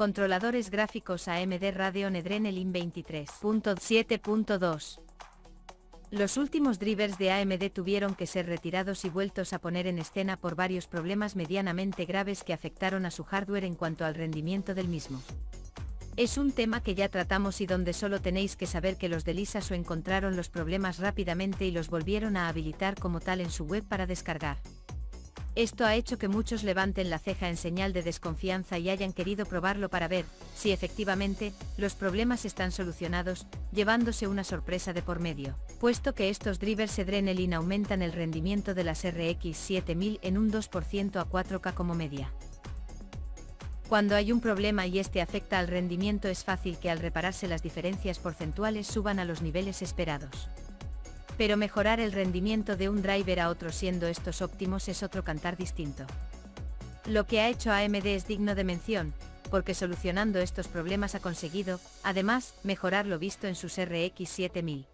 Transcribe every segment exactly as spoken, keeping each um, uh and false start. Controladores gráficos A M D Radeon Adrenalin veintitrés punto siete punto dos. Los últimos drivers de A M D tuvieron que ser retirados y vueltos a poner en escena por varios problemas medianamente graves que afectaron a su hardware en cuanto al rendimiento del mismo. Es un tema que ya tratamos y donde solo tenéis que saber que los de Lisaso encontraron los problemas rápidamente y los volvieron a habilitar como tal en su web para descargar. Esto ha hecho que muchos levanten la ceja en señal de desconfianza y hayan querido probarlo para ver si efectivamente los problemas están solucionados, llevándose una sorpresa de por medio, puesto que estos drivers Adrenalin aumentan el rendimiento de las R X siete mil en un dos por ciento a cuatro K como media. Cuando hay un problema y este afecta al rendimiento, es fácil que al repararse las diferencias porcentuales suban a los niveles esperados. Pero mejorar el rendimiento de un driver a otro siendo estos óptimos es otro cantar distinto. Lo que ha hecho A M D es digno de mención, porque solucionando estos problemas ha conseguido, además, mejorar lo visto en sus R X siete mil.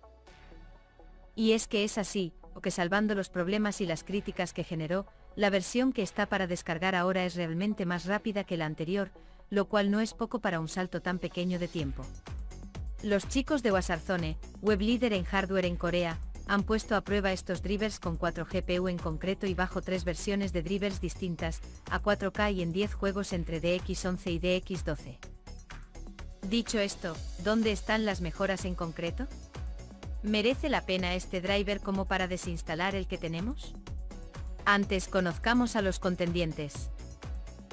Y es que es así, o que salvando los problemas y las críticas que generó, la versión que está para descargar ahora es realmente más rápida que la anterior, lo cual no es poco para un salto tan pequeño de tiempo. Los chicos de Wasarzone, web líder en hardware en Corea, han puesto a prueba estos drivers con cuatro G P U en concreto y bajo tres versiones de drivers distintas, a cuatro K y en diez juegos entre D X once y D X doce. Dicho esto, ¿dónde están las mejoras en concreto? ¿Merece la pena este driver como para desinstalar el que tenemos? Antes conozcamos a los contendientes.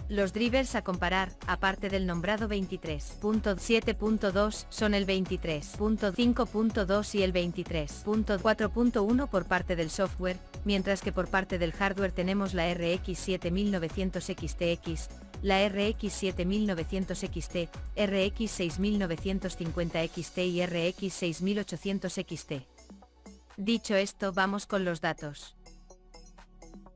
Los drivers a comparar, aparte del nombrado veintitrés punto siete punto dos, son el veintitrés punto cinco punto dos y el veintitrés punto cuatro punto uno por parte del software, mientras que por parte del hardware tenemos la R X siete mil novecientos X T X, la R X siete mil novecientos X T, R X seis mil novecientos cincuenta X T y R X seis mil ochocientos X T. Dicho esto, vamos con los datos.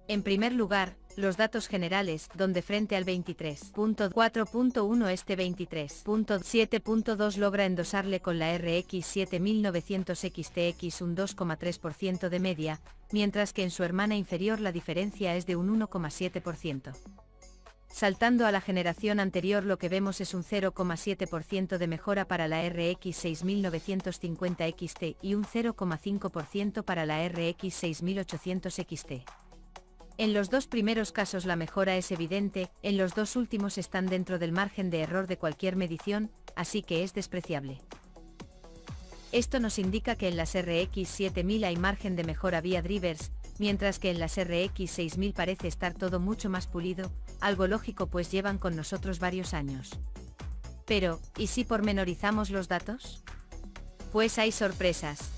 En primer lugar, los datos generales, donde frente al veintitrés punto cuatro punto uno este veintitrés punto siete punto dos logra endosarle con la R X siete mil novecientos X T X un dos coma tres por ciento de media, mientras que en su hermana inferior la diferencia es de un uno coma siete por ciento. Saltando a la generación anterior, lo que vemos es un cero coma siete por ciento de mejora para la R X seis mil novecientos cincuenta X T y un cero coma cinco por ciento para la R X seis mil ochocientos X T. En los dos primeros casos la mejora es evidente, en los dos últimos están dentro del margen de error de cualquier medición, así que es despreciable. Esto nos indica que en las R X siete mil hay margen de mejora vía drivers, mientras que en las R X seis mil parece estar todo mucho más pulido, algo lógico pues llevan con nosotros varios años. Pero, ¿y si pormenorizamos los datos? Pues hay sorpresas.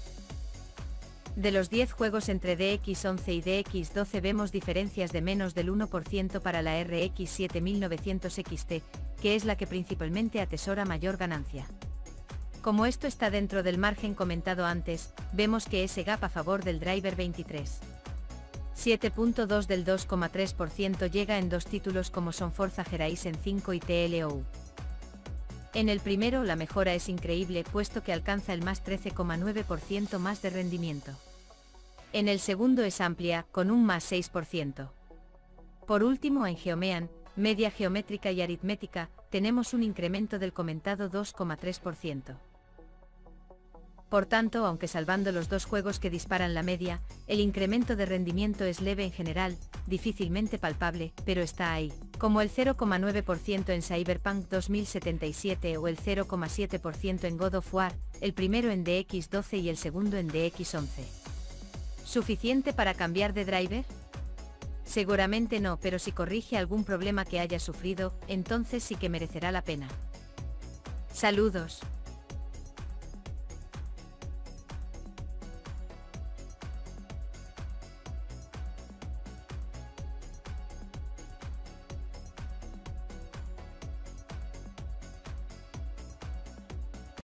De los diez juegos entre D X once y D X doce vemos diferencias de menos del uno por ciento para la R X siete mil novecientos X T, que es la que principalmente atesora mayor ganancia. Como esto está dentro del margen comentado antes, vemos que ese gap a favor del driver veintitrés punto siete punto dos del dos coma tres por ciento llega en dos títulos como son Forza Horizon cinco y T L O U. En el primero la mejora es increíble puesto que alcanza el más trece coma nueve por ciento más de rendimiento. En el segundo es amplia, con un más seis por ciento. Por último, en Geomean, media geométrica y aritmética, tenemos un incremento del comentado dos coma tres por ciento. Por tanto, aunque salvando los dos juegos que disparan la media, el incremento de rendimiento es leve en general, difícilmente palpable, pero está ahí, como el cero coma nueve por ciento en Cyberpunk dos mil setenta y siete o el cero coma siete por ciento en God of War, el primero en D X doce y el segundo en D X once. ¿Suficiente para cambiar de driver? Seguramente no, pero si corrige algún problema que haya sufrido, entonces sí que merecerá la pena. Saludos.